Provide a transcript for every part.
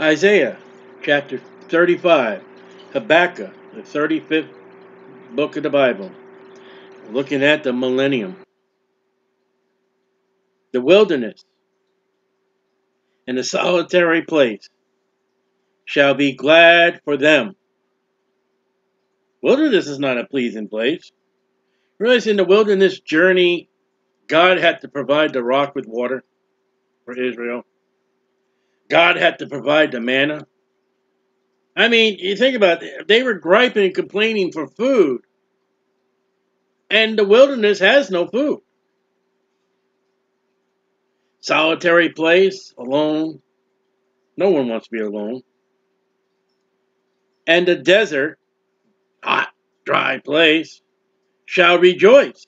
Isaiah chapter 35, Habakkuk, the 35th book of the Bible, looking at the millennium. The wilderness and the solitary place shall be glad for them. Wilderness is not a pleasing place. Realize in the wilderness journey, God had to provide the rock with water for Israel. God had to provide the manna. I mean, you think about it. They were griping and complaining for food. And the wilderness has no food. Solitary place, alone. No one wants to be alone. And the desert, hot, dry place, shall rejoice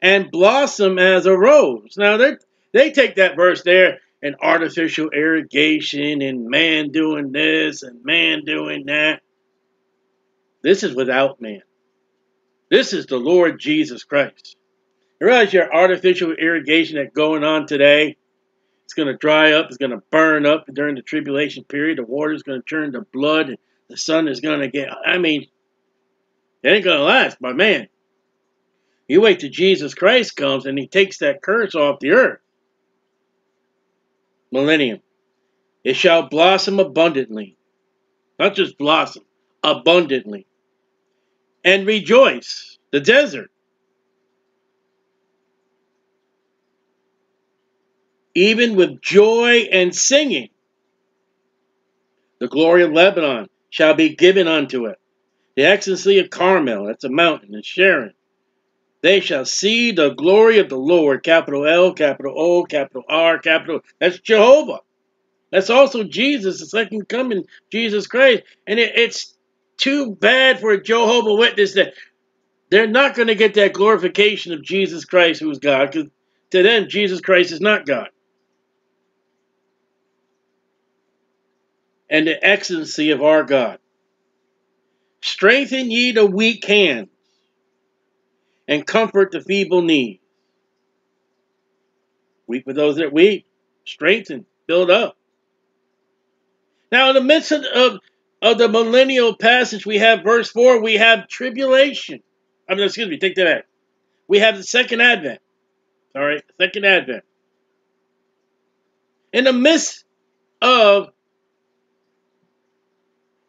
and blossom as a rose. Now, they take that verse there and artificial irrigation and man doing this and man doing that. This is without man. This is the Lord Jesus Christ. You realize your artificial irrigation that's going on today, it's going to dry up, it's going to burn up during the tribulation period. The water is going to turn to blood and the sun is going to get, I mean, it ain't going to last, my man. You wait till Jesus Christ comes and he takes that curse off the earth. Millennium. It shall blossom abundantly. Not just blossom, abundantly. And rejoice. The desert. Even with joy and singing. The glory of Lebanon shall be given unto it. The excellency of Carmel, that's a mountain, and Sharon. They shall see the glory of the Lord, capital L, capital O, capital R, capital, that's Jehovah. That's also Jesus, the second coming, Jesus Christ. And it's too bad for a Jehovah Witness that they're not going to get that glorification of Jesus Christ, who's God, because to them, Jesus Christ is not God. And the excellency of our God. Strengthen ye the weak hands, and comfort the feeble knees. Weep for those that weep. Strengthen. Build up. Now in the midst of the millennial passage, we have verse 4. We have tribulation. I mean, excuse me, take that back. We have the second advent. All right, second advent. In the midst of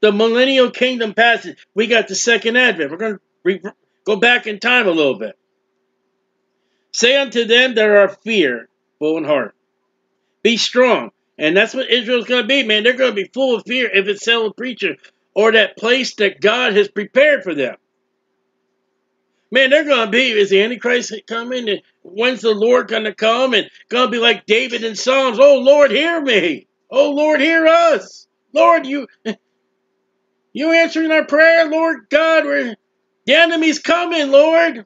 the millennial kingdom passage, we got the second advent. We're going to go back in time a little bit. Say unto them that are fearful in heart, be strong. And that's what Israel's going to be, man. They're going to be full of fear if it's a preacher or that place that God has prepared for them. Man, they're going to be, is the Antichrist coming? And when's the Lord going to come? And going to be like David in Psalms. Oh, Lord, hear me. Oh, Lord, hear us. Lord, you answering our prayer, Lord God. The enemy's coming, Lord.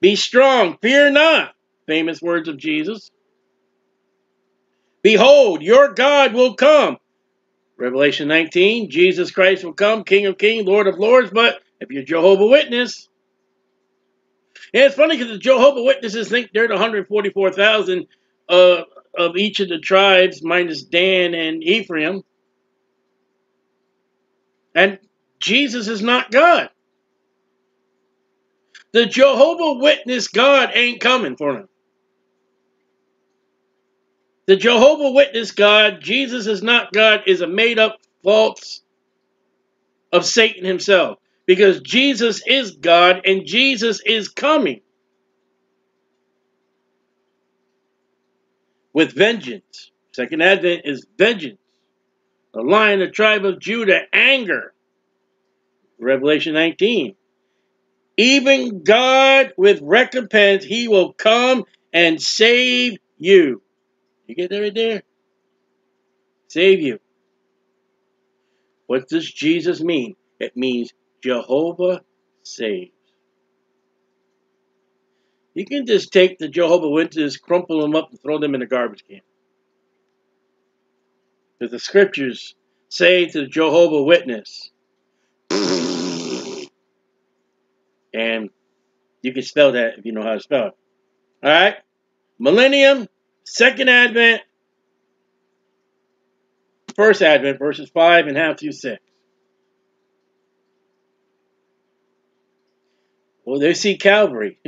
Be strong, fear not. Famous words of Jesus. Behold, your God will come. Revelation 19, Jesus Christ will come, King of kings, Lord of lords. But if you're Jehovah's Witness. And it's funny because the Jehovah's Witnesses think they're the 144,000 of each of the tribes, minus Dan and Ephraim. And Jesus is not God. The Jehovah Witness God ain't coming for them. The Jehovah Witness God, Jesus is not God, is a made-up false of Satan himself. Because Jesus is God and Jesus is coming. With vengeance. Second advent is vengeance. The lion, the tribe of Judah, anger. Revelation 19. Even God with recompense, he will come and save you. You get that right there? Save you. What does Jesus mean? It means Jehovah saves. You can just take the Jehovah's Witnesses, crumple them up, and throw them in a garbage can. Because the scriptures say to the Jehovah's Witness, and you can spell that if you know how to spell it. All right? Millennium, Second Advent, First Advent, verses 5 and half through 6. Well, they see Calvary.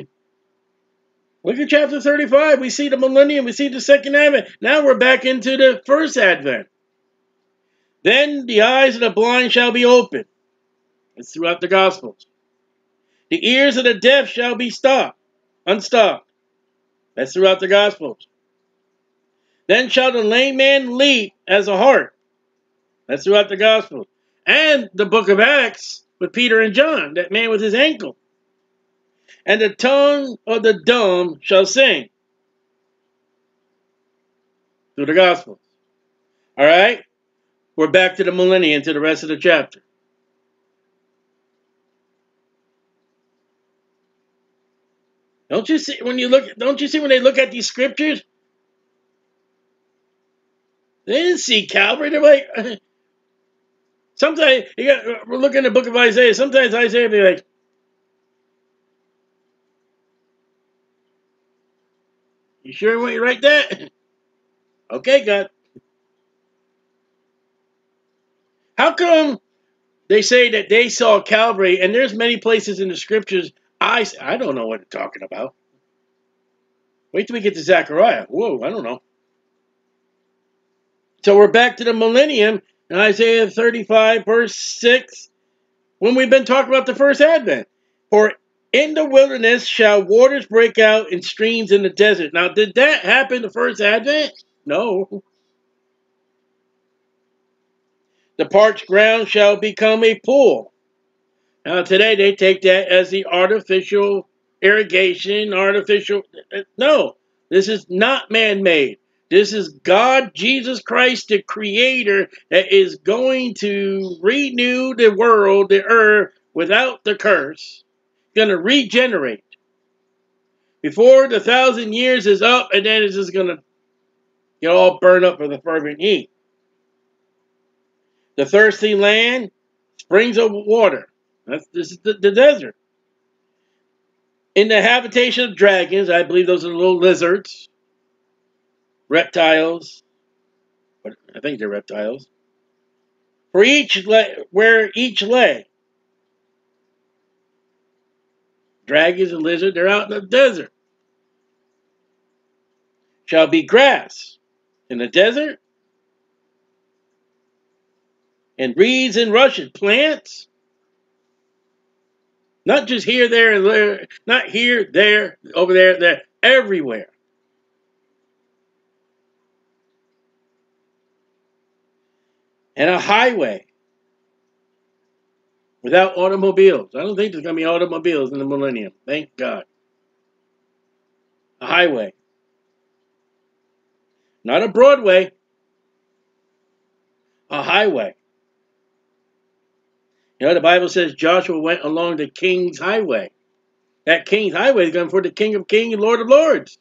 Look at chapter 35. We see the millennium. We see the second advent. Now we're back into the first advent. Then the eyes of the blind shall be opened. It's throughout the Gospels. The ears of the deaf shall be unstopped. That's throughout the Gospels. Then shall the lame man leap as a hart. That's throughout the Gospels. And the book of Acts with Peter and John, that man with his ankle. And the tongue of the dumb shall sing. Through the Gospels. All right? We're back to the millennium, to the rest of the chapter. Don't you see when they look at these scriptures? They didn't see Calvary. They're like, sometimes we're looking at the book of Isaiah. Sometimes Isaiah be like, you sure you want to write that? Okay, God. How come they say that they saw Calvary, and there's many places in the scriptures I don't know what they're talking about. Wait till we get to Zechariah. Whoa, I don't know. So we're back to the millennium in Isaiah 35, verse 6, when we've been talking about the first advent. For in the wilderness shall waters break out and streams in the desert. Now, did that happen the first advent? No. The parched ground shall become a pool. Now, today they take that as the artificial irrigation, artificial... No, this is not man-made. This is God, Jesus Christ, the Creator, that is going to renew the world, the earth, without the curse. Going to regenerate before the 1,000 years is up, and then it's just going to get all burned up for the fervent heat. The thirsty land, springs of water. This is the desert. In the habitation of dragons, I believe those are little lizards, reptiles. But I think they're reptiles. For each where each lay. Dragons and lizards, they're out in the desert. Shall be grass in the desert, and reeds and rushes, plants. Not just here, there, and there, not here, there, over there, there, everywhere. And a highway. Without automobiles. I don't think there's going to be automobiles in the millennium. Thank God. A highway. Not a Broadway. A highway. You know, the Bible says Joshua went along the King's Highway. That King's Highway is going for the King of Kings and Lord of Lords.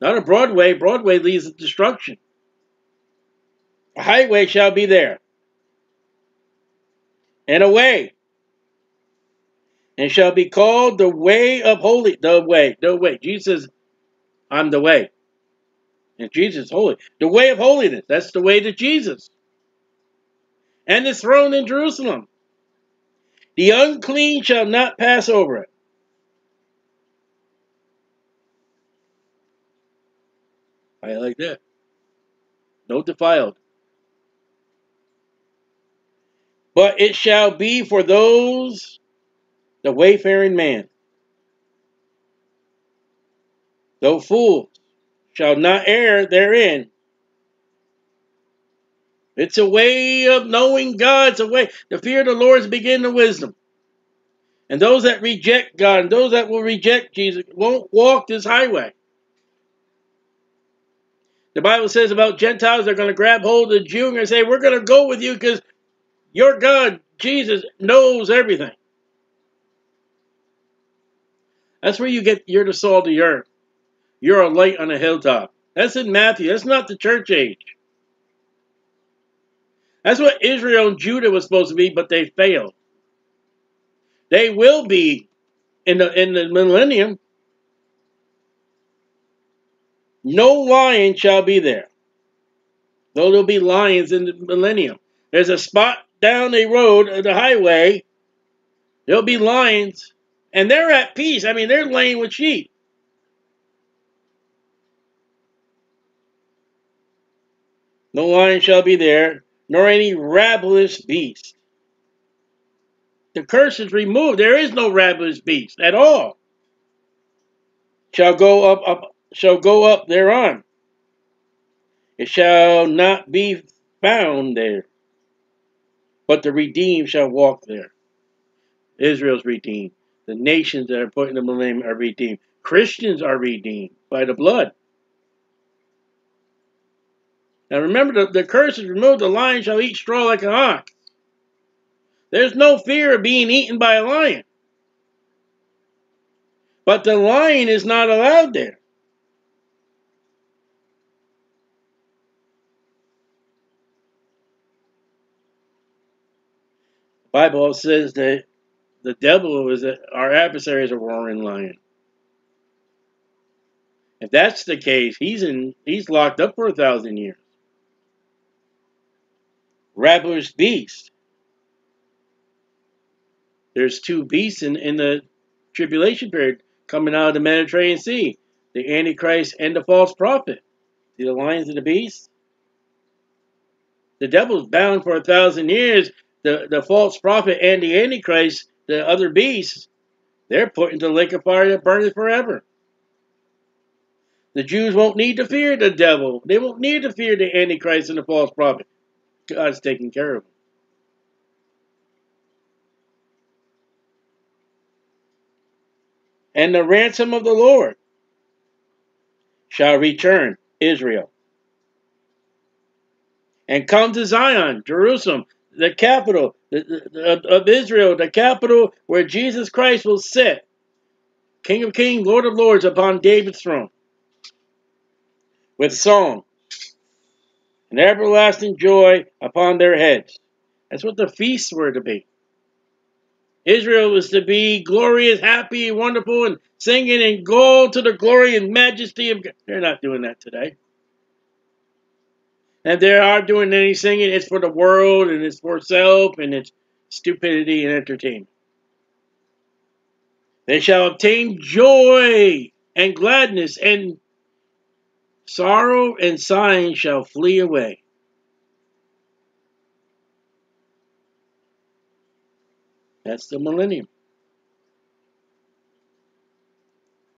Not a Broadway. Broadway leads to destruction. A highway shall be there. And a way, and shall be called the way of holy. The way. Jesus, I'm the way. And Jesus is holy. The way of holiness. That's the way to Jesus. And the throne in Jerusalem. The unclean shall not pass over it. I like that. No defiled. But it shall be for those, the wayfaring man. Though fools shall not err therein. It's a way of knowing God. It's a way. The fear of the Lord is the beginning of wisdom. And those that reject God and those that will reject Jesus won't walk this highway. The Bible says about Gentiles, they're going to grab hold of the Jew and say, we're going to go with you because your God, Jesus, knows everything. That's where you get, you're the salt of the earth. You're a light on a hilltop. That's in Matthew. That's not the church age. That's what Israel and Judah was supposed to be, but they failed. They will be in the millennium. No lion shall be there. Though there'll be lions in the millennium. There's a spot down the road, the highway. There'll be lions. And they're at peace. I mean, they're laying with sheep. No lion shall be there, nor any ravenous beast. The curse is removed. There is no ravenous beast at all. Shall go up thereon. It shall not be found there, but the redeemed shall walk there. Israel's redeemed. The nations that are put in the millennium are redeemed. Christians are redeemed by the blood. Now remember, the curse is removed. The lion shall eat straw like an ox. There's no fear of being eaten by a lion. But the lion is not allowed there. The Bible says that the devil is our adversary, is a roaring lion. If that's the case, he's locked up for 1,000 years. Ravenous beast. There's two beasts in the tribulation period coming out of the Mediterranean Sea. The Antichrist and the false prophet. See the lions and the beasts? The devil's bound for 1,000 years. The false prophet and the Antichrist, the other beasts, they're put into the lake of fire that burns forever. The Jews won't need to fear the devil. They won't need to fear the Antichrist and the false prophet. God's taking care of them. And the ransom of the Lord shall return, Israel, and come to Zion, Jerusalem, the capital of Israel, the capital where Jesus Christ will sit, King of kings, Lord of lords, upon David's throne, with song and everlasting joy upon their heads. That's what the feasts were to be. Israel was to be glorious, happy, wonderful, and singing in gold to the glory and majesty of God. They're not doing that today. And if they are doing any singing, it's for the world, and it's for self, and it's stupidity and entertainment. They shall obtain joy and gladness, and sorrow and sighing shall flee away. That's the millennium.